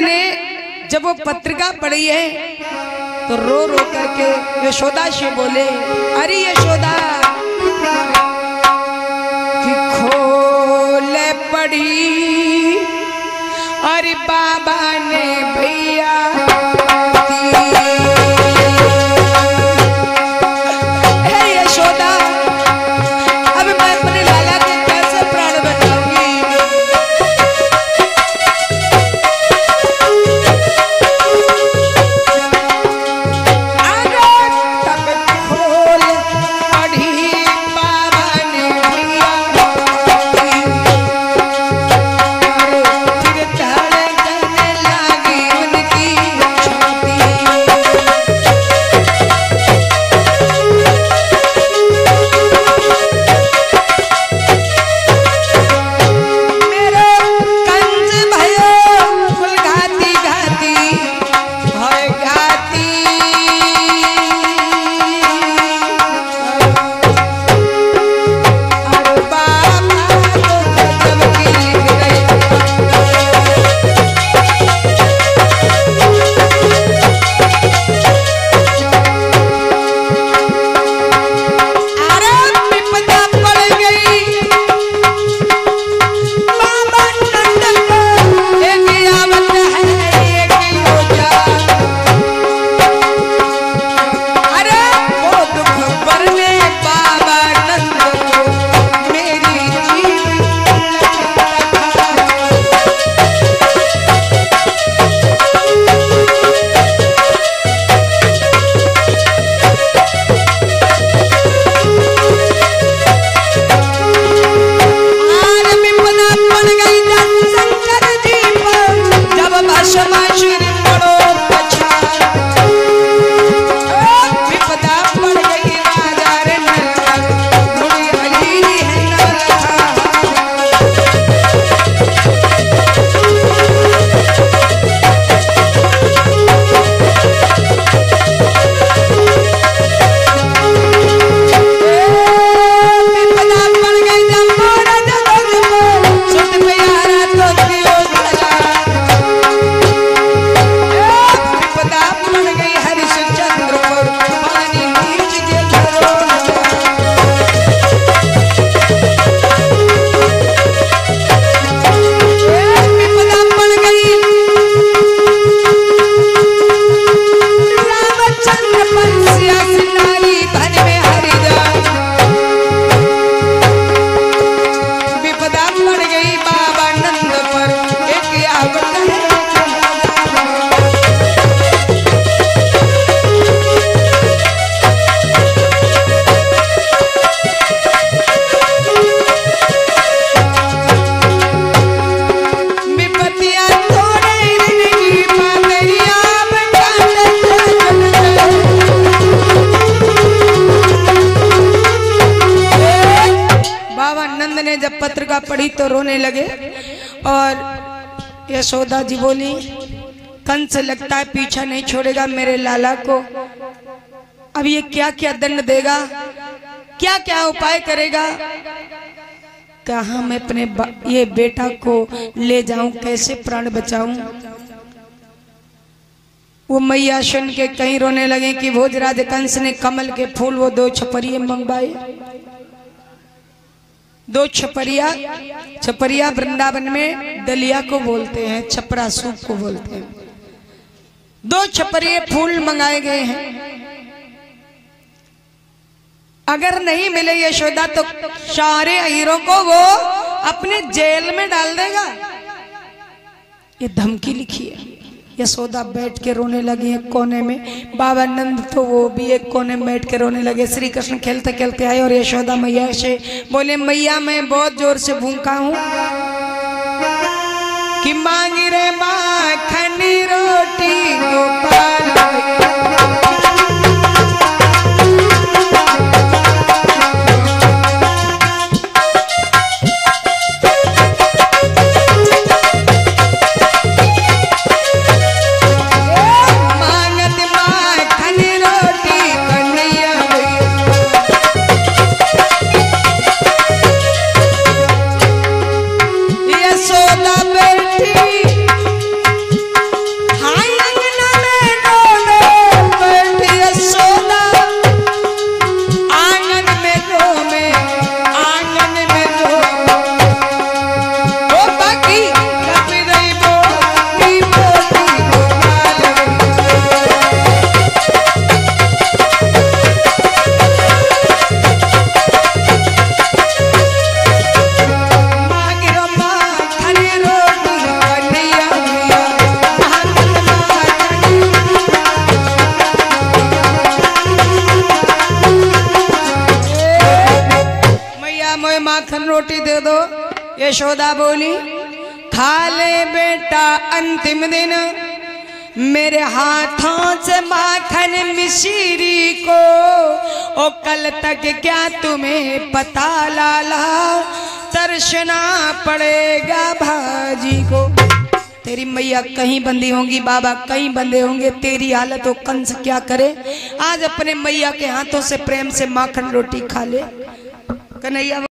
ने जब वो पत्रिका पढ़ी है तो रो रो करके यशोदा से बोले, अरे यशोदा कि खोल पढ़ी, अरे बाबा ने भैया पढ़ी तो रोने लगे। और यशोदा जी बोली, कंस लगता है पीछा नहीं छोड़ेगा मेरे लाला को। अब ये क्या क्या दंड देगा, क्या क्या उपाय करेगा, कहाँ मैं अपने ये बेटा को ले जाऊं, कैसे प्राण बचाऊं। वो मैया सुन के कहीं रोने लगे कि भोजराज कंस ने कमल के फूल वो दो छपरिये मंगवाए। दो छपरिया, छपरिया वृंदावन में दलिया को बोलते हैं, छपरा सूप को बोलते हैं। दो छपरिये फूल मंगाए गए हैं। अगर नहीं मिले यशोदा तो सारे हीरों को वो अपने जेल में डाल देगा, ये धमकी लिखी है। यशोदा बैठ के रोने लगी है कोने में, बाबा नंद तो वो भी एक कोने में बैठ के रोने लगे। श्री कृष्ण खेलते खेलते आए और यशोदा मैया से बोले, मैया मैं बहुत जोर से भूखा हूँ कि मांगी रे माखन रोटी गोपाल। यशोदा बोली, खा ले बेटा अंतिम दिन मेरे हाथों से माखन मिश्री को। ओ कल तक क्या तुम्हें पता लाला, तरसना पड़ेगा भाजी को। तेरी मैया कहीं बंदी होंगी, बाबा कहीं बंदे होंगे, तेरी हालत हो कंस क्या करे। आज अपने मैया के हाथों से प्रेम से माखन रोटी खा ले कन्हैया।